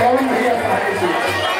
Paulo Rias.